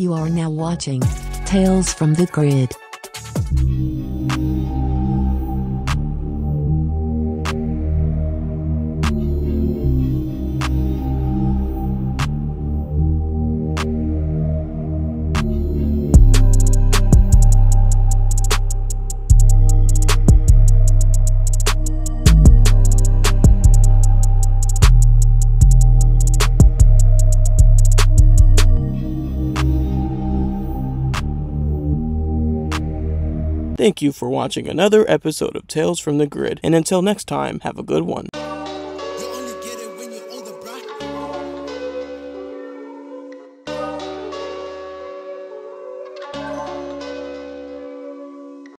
You are now watching Tales from the Grid. Thank you for watching another episode of Tales from the Grid, and until next time, have a good one.